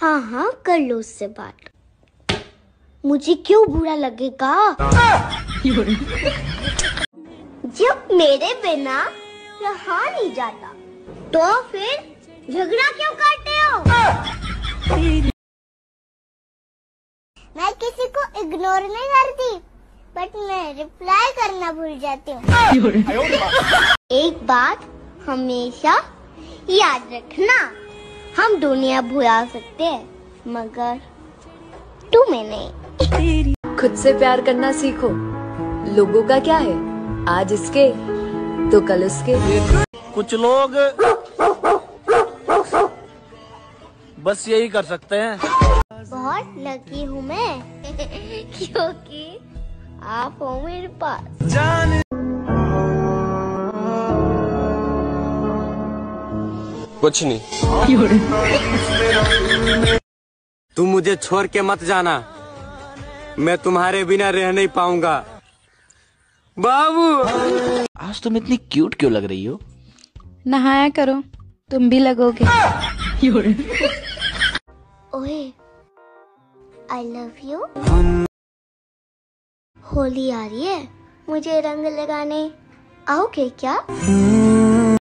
हाँ हाँ कर लो उससे बात, मुझे क्यों बुरा लगेगा। जब मेरे बिना रहा नहीं जाता तो फिर झगड़ा क्यों करते हो? मैं किसी को इग्नोर नहीं करती बट मैं रिप्लाई करना भूल जाती हूँ। एक बात हमेशा याद रखना, हम दुनिया भुला सकते हैं मगर तुम्हें नहीं। खुद से प्यार करना सीखो, लोगों का क्या है, आज इसके तो कल उसके। कुछ लोग बस यही कर सकते हैं। बहुत लकी हूँ मैं क्योंकि आप हो मेरे पास। कुछ नहीं, तुम मुझे छोड़ के मत जाना, मैं तुम्हारे बिना रह नहीं पाऊंगा। बाबू आज तुम इतनी क्यूट क्यों लग रही हो? नहाया करो, तुम भी लगोगे। ओए आई लव यू। होली आ रही है, मुझे रंग लगाने आओगे क्या?